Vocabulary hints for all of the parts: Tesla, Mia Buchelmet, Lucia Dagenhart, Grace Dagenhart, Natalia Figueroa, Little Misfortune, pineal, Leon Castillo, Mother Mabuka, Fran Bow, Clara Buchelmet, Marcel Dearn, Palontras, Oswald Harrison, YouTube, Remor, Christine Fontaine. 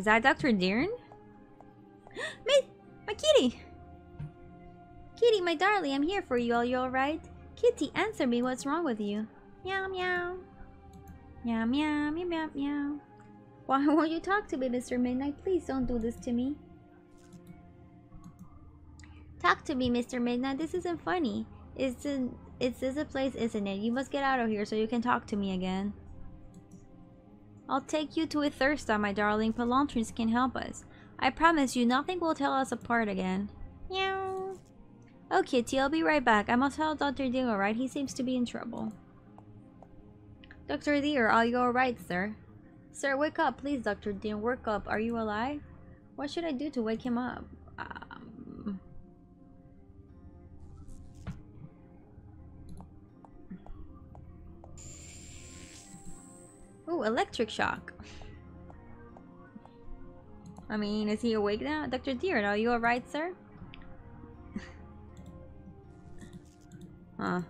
Is that Dr. Dearn? My kitty! Kitty, my darling, I'm here for you. Are you alright? Kitty, answer me. What's wrong with you? Meow, meow. Meow, meow, meow, meow, meow. Why won't you talk to me, Mr. Midnight? Please don't do this to me. Talk to me, Mr. Midnight. This isn't funny. It's a place, isn't it? You must get out of here so you can talk to me again. I'll take you to a Thirsta, my darling. Palontras can help us. I promise you, nothing will tell us apart again. Meow. Oh, Kitty, I'll be right back. I must help Dr. Deer, alright? He seems to be in trouble. Dr. Deer, are you alright, sir? Sir, wake up, please, Dr. Deer. Wake up. Are you alive? What should I do to wake him up? Ooh, electric shock. I mean, is he awake now? Dr. Deer, are you alright, sir? Huh.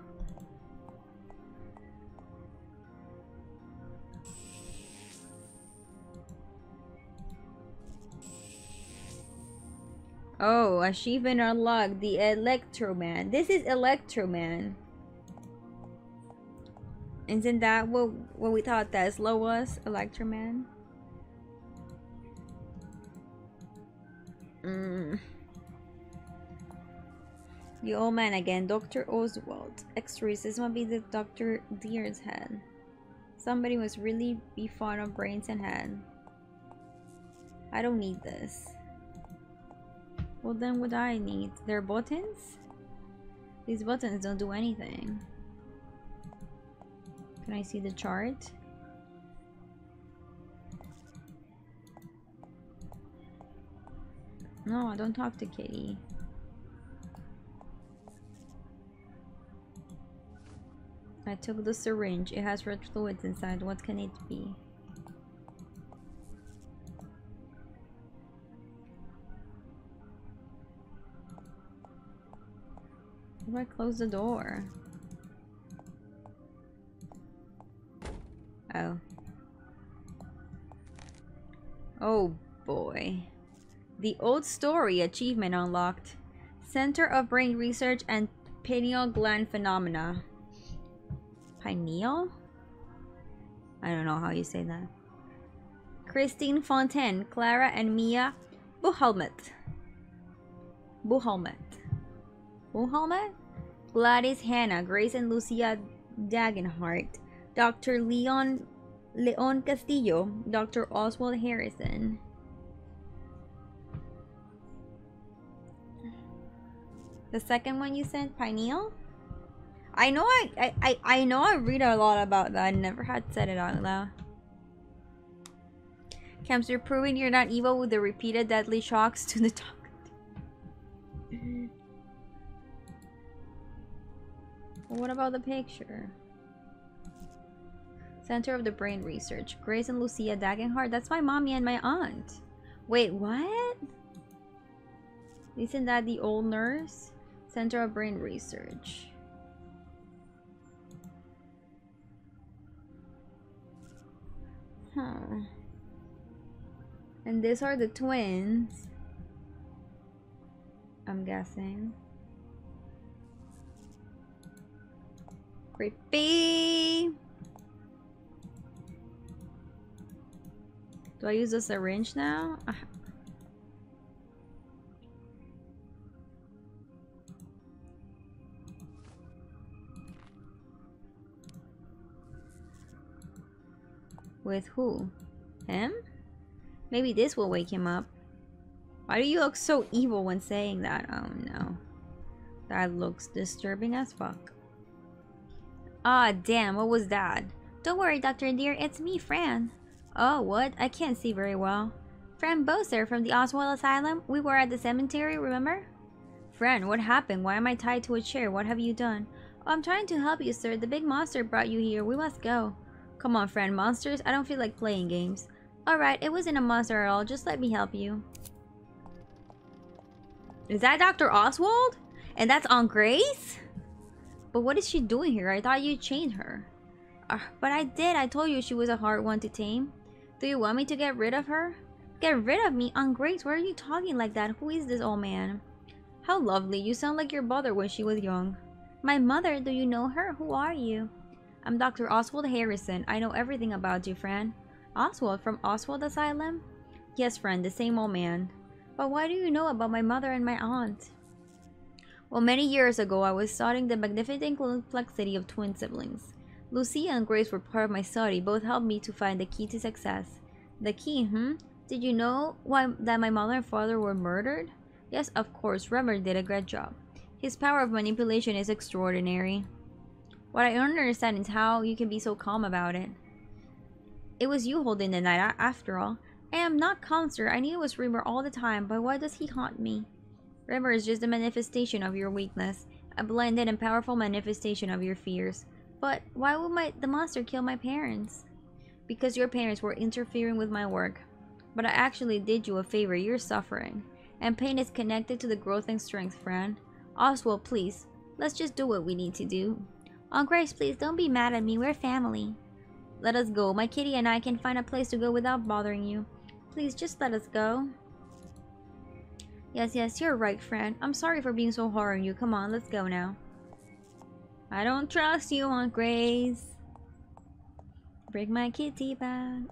Oh, achievement unlocked. The Electroman. This is Electroman. Isn't that what we thought Tesla was? Electroman? Mm. The old man again. Dr. Oswald. X-rays. This might be the Dr. Deer's head. Somebody must really be fond of brains and head. I don't need this. Well then what do I need? Their buttons? These buttons don't do anything. Can I see the chart? No, I don't talk to Kitty. I took the syringe. It has red fluids inside. What can it be? How do I close the door? Oh. Oh boy. The old story achievement unlocked. Center of Brain Research and Pineal Gland Phenomena. Pineal? I don't know how you say that. Christine Fontaine, Clara and Mia Buchelmet. Gladys Hannah, Grace and Lucia Dagenhart. Dr. Leon Castillo, Dr. Oswald Harrison. The second one you said, pineal? I know I know I read a lot about that. I never had said it out loud. Camps, you're proving you're not evil with the repeated deadly shocks to the doctor. Well, what about the picture? Center of the Brain Research. Grace and Lucia Dagenhart. That's my mommy and my aunt. Wait, what? Isn't that the old nurse? Center of Brain Research. Huh. And these are the twins. I'm guessing. Creepy! Do I use the syringe now? With who? Him? Maybe this will wake him up. Why do you look so evil when saying that? Oh no. That looks disturbing as fuck. Ah, damn, what was that? Don't worry, Dr. Deer, it's me, Fran. Oh, what? I can't see very well. Fran Bow, sir, from the Oswald Asylum. We were at the cemetery, remember? Fran, what happened? Why am I tied to a chair? What have you done? Oh, I'm trying to help you, sir. The big monster brought you here. We must go. Come on, Fran. Monsters? I don't feel like playing games. Alright, it wasn't a monster at all. Just let me help you. Is that Dr. Oswald? And that's Aunt Grace? But what is she doing here? I thought you chained her. But I did. I told you she was a hard one to tame. Do you want me to get rid of her? Get rid of me? Ungrace, why are you talking like that? Who is this old man? How lovely. You sound like your mother when she was young. My mother? Do you know her? Who are you? I'm Dr. Oswald Harrison. I know everything about you, Fran. Oswald? From Oswald Asylum? Yes, Fran. The same old man. But why do you know about my mother and my aunt? Well, many years ago, I was studying the magnificent complexity of twin siblings. Lucia and Grace were part of my study. Both helped me to find the key to success. The key, Did you know that my mother and father were murdered? Yes, of course. Remor did a great job. His power of manipulation is extraordinary. What I don't understand is how you can be so calm about it. It was you holding the knife, after all. I am not calm, sir. I knew it was Remor all the time, but why does he haunt me? Remor is just a manifestation of your weakness, a blended and powerful manifestation of your fears. But why would the monster kill my parents? Because your parents were interfering with my work. But I actually did you a favor. You're suffering. And pain is connected to the growth and strength, Fran. Oswald, please. Let's just do what we need to do. Oh, Grace, please don't be mad at me. We're family. Let us go. My kitty and I can find a place to go without bothering you. Please, just let us go. Yes, yes, you're right, Fran. I'm sorry for being so hard on you. Come on, let's go now. I don't trust you, Aunt Grace. Bring my kitty back.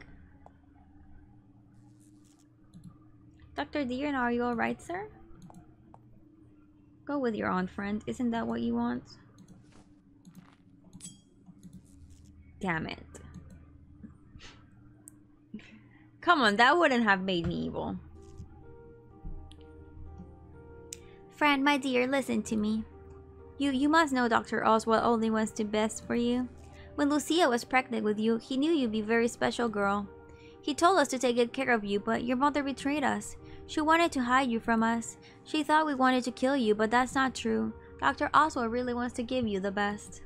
Dr. Dearden, are you alright, sir? Go with your aunt, friend. Isn't that what you want? Damn it. Come on, that wouldn't have made me evil. Fran, my dear, listen to me. You must know Dr. Oswald only wants the best for you. When Lucia was pregnant with you, he knew you'd be a very special girl. He told us to take good care of you, but your mother betrayed us. She wanted to hide you from us. She thought we wanted to kill you, but that's not true. Dr. Oswald really wants to give you the best.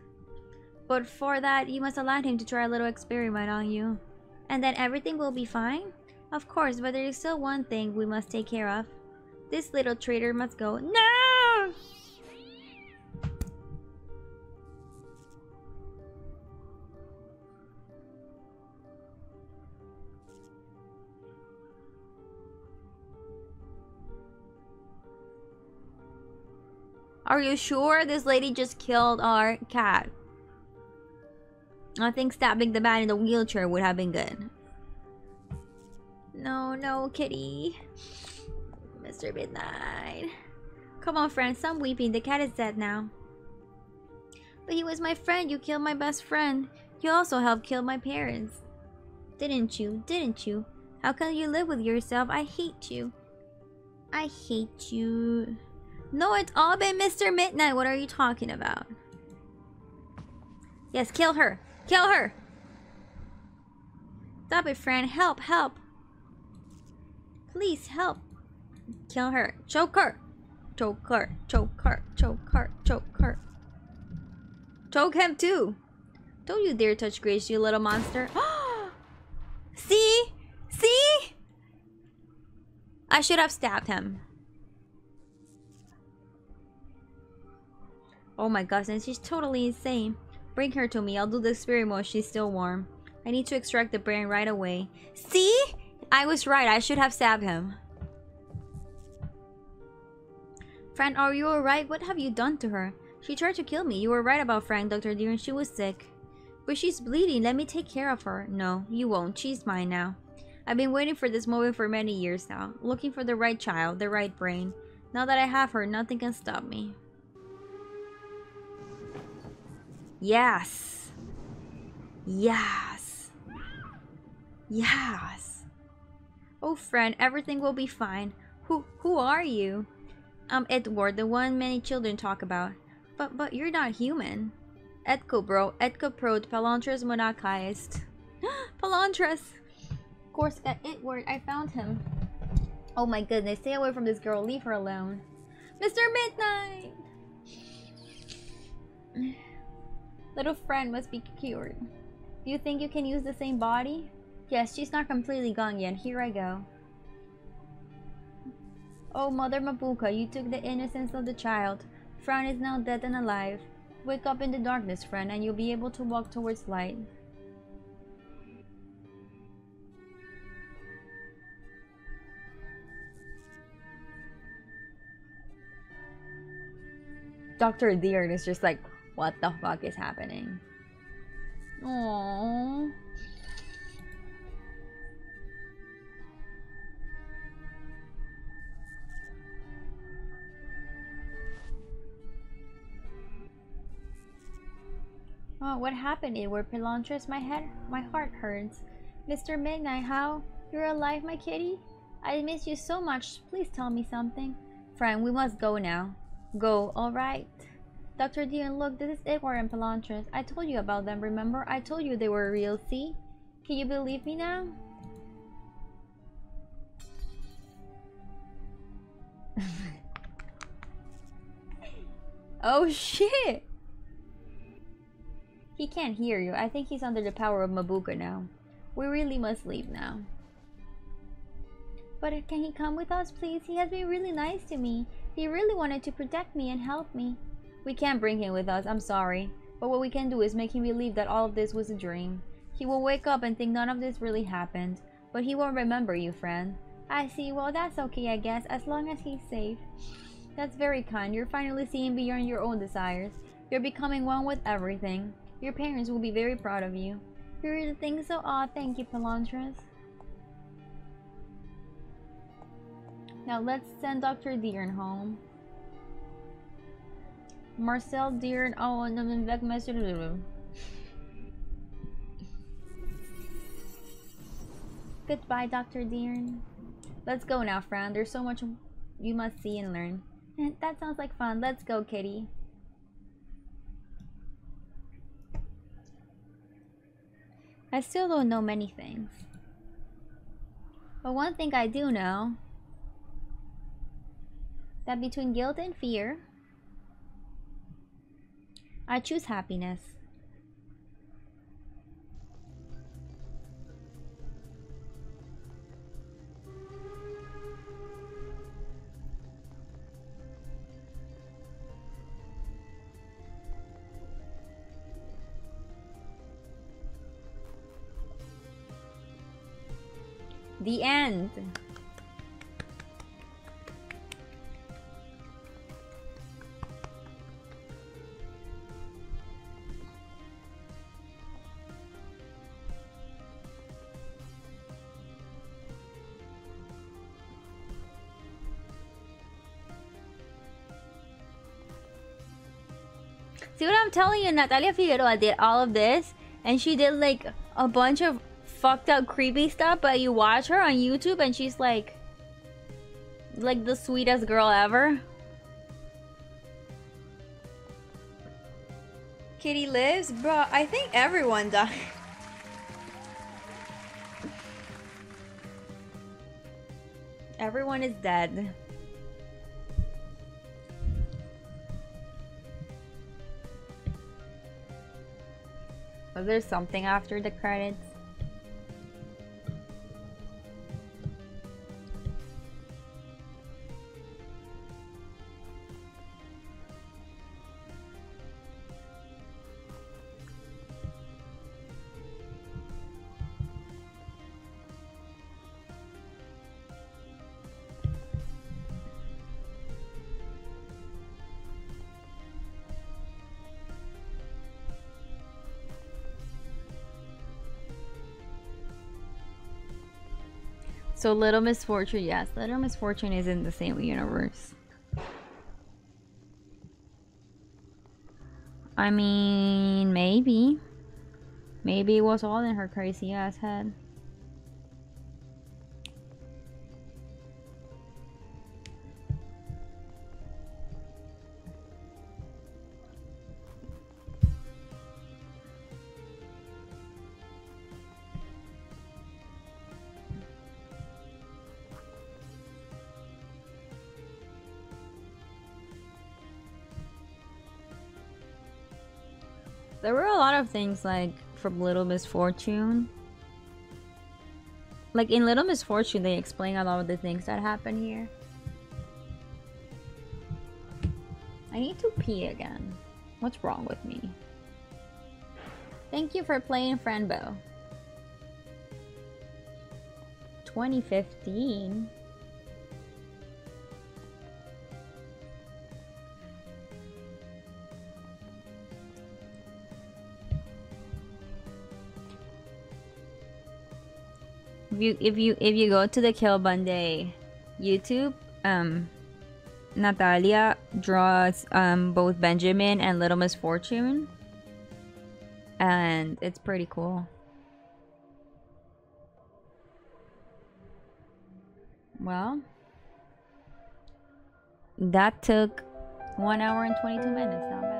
But for that, you must allow him to try a little experiment on you. And then everything will be fine? Of course, but there is still one thing we must take care of. This little traitor must go. No! Are you sure this lady just killed our cat? I think stabbing the man in the wheelchair would have been good. No, no, kitty. Mr. Midnight. Come on, friend. Stop weeping. The cat is dead now. But he was my friend. You killed my best friend. You also helped kill my parents. Didn't you? Didn't you? How can you live with yourself? I hate you. I hate you. No, it's all been Mr. Midnight. What are you talking about? Yes, kill her. Kill her. Stop it, Fran. Help, help. Please help. Kill her. Choke her. Choke her. Choke her. Choke her. Choke her. Choke him too. Don't you dare touch Grace, you little monster. See? See? I should have stabbed him. Oh my gosh, and she's totally insane. Bring her to me. I'll do the experiment while she's still warm. I need to extract the brain right away. See? I was right. I should have stabbed him. Fran, are you alright? What have you done to her? She tried to kill me. You were right about Fran, Dr. Dearden. She was sick. But she's bleeding. Let me take care of her. No, you won't. She's mine now. I've been waiting for this moment for many years now. Looking for the right child, the right brain. Now that I have her, nothing can stop me. Yes. Yes. Yes. Oh, friend, everything will be fine. Who are you? I'm Edward, the one many children talk about. But you're not human. Edcobro, Edcoprod, Palontras Monarchist. Palontras! Of course, Edward, I found him. Oh my goodness, stay away from this girl, leave her alone. Mr. Midnight! Little friend must be cured. Do you think you can use the same body? Yes, she's not completely gone yet. Here I go. Oh, Mother Mabuka, you took the innocence of the child. Fran is now dead and alive. Wake up in the darkness, friend, and you'll be able to walk towards light. Dr. Deer is just like, what the fuck is happening? Aww. Oh, what happened? It were Palontras. My heart hurts. Mr. Midnight, how? You're alive, my kitty? I miss you so much. Please tell me something. Fran, we must go now. Go, alright. Dr. Dean, look, this is Edward and Palontras. I told you about them, remember? I told you they were real, see? Can you believe me now? Oh shit! He can't hear you. I think he's under the power of Mabuka now. We really must leave now. But can he come with us, please? He has been really nice to me. He really wanted to protect me and help me. We can't bring him with us, I'm sorry. But what we can do is make him believe that all of this was a dream. He will wake up and think none of this really happened. But he won't remember you, friend. I see. Well, that's okay, I guess, as long as he's safe. That's very kind. You're finally seeing beyond your own desires. You're becoming one with everything. Your parents will be very proud of you. You really think so? Aw, thank you, Palontras. Now let's send Dr. Dearn home. Marcel Dearn. Oh, and then back Master. Goodbye, Dr. Dearn. Let's go now, Fran. There's so much you must see and learn. That sounds like fun. Let's go, kitty. I still don't know many things. But one thing I do know, that between guilt and fear, I choose happiness. The end. See what I'm telling you? Natalia Figueroa did all of this, and she did like a bunch of fucked up creepy stuff, but you watch her on YouTube and she's like the sweetest girl ever. Kitty lives? Bro, I think everyone died. Everyone is dead. Was there something after the credits? So Little Misfortune, yes, Little Misfortune is in the same universe. I mean, maybe. Maybe it was all in her crazy ass head. There were a lot of things like from Little Misfortune. Like in Little Misfortune, they explain a lot of the things that happen here. I need to pee again. What's wrong with me? Thank you for playing Fran Bow. 2015. if you go to the Kilbande YouTube, Natalia draws both Benjamin and Little Misfortune, and it's pretty cool. Well, that took 1 hour and 22 minutes now.